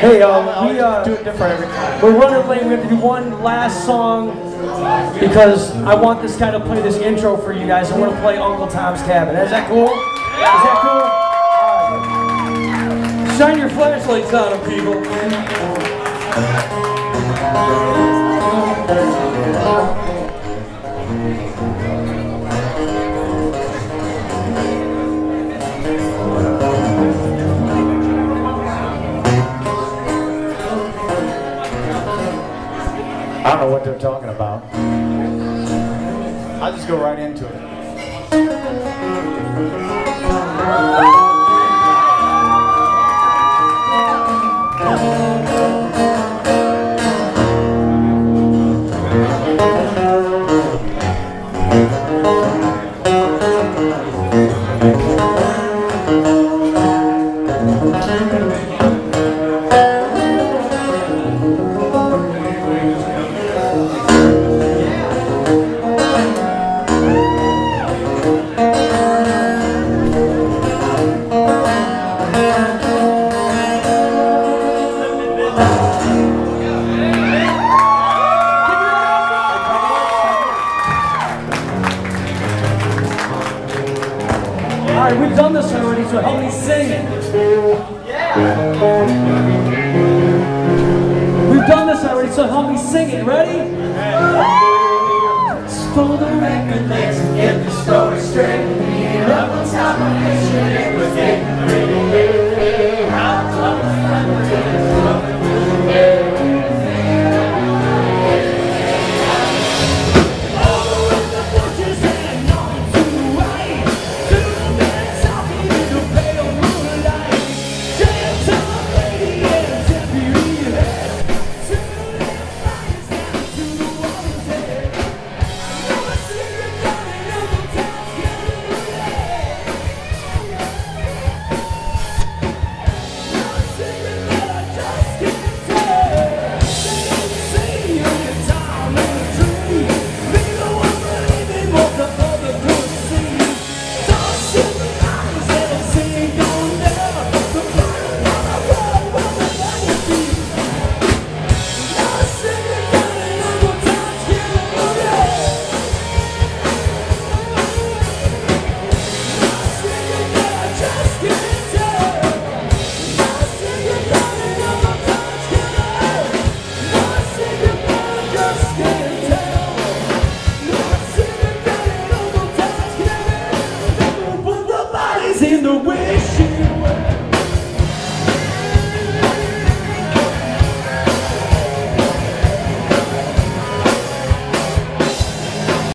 Hey, do it different every time. We're running late. We have to do one last song because I want this guy to play this intro for you guys. I want to play Uncle Tom's Cabin. Is that cool? Yeah. Is that cool? Right. Shine your flashlights on them, people. I don't know what they're talking about. I'll just go right into it. We've done this already, so help me sing it. Yeah. We've done this already, so help me sing it. Ready? Yeah. Stole the record legs and get the story straight. Being up on top of history, it was getting out of the family. In the wind.